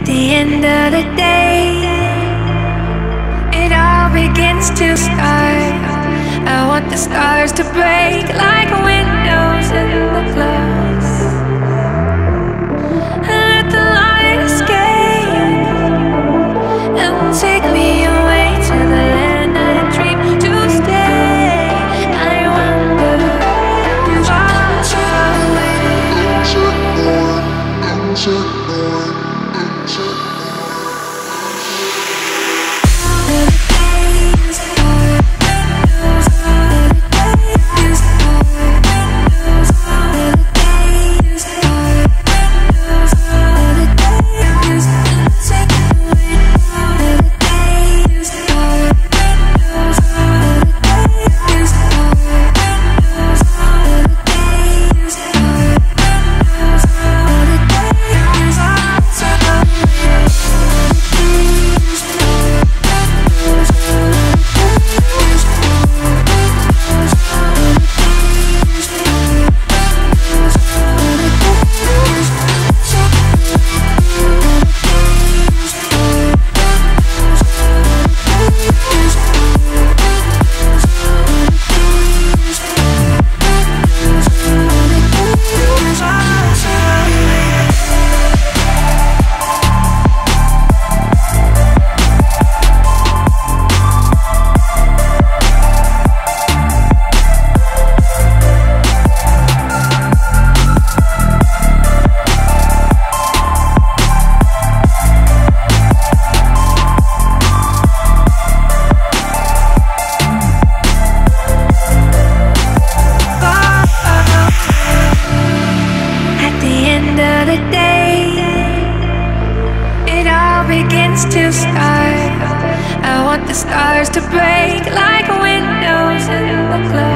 At the end of the day, it all begins to start. I want the stars to break like windows in the glass, and let the light escape and take me away to the land I dream to stay. I wonder if I'm too late. To start, I want the stars to break like windows in the clouds.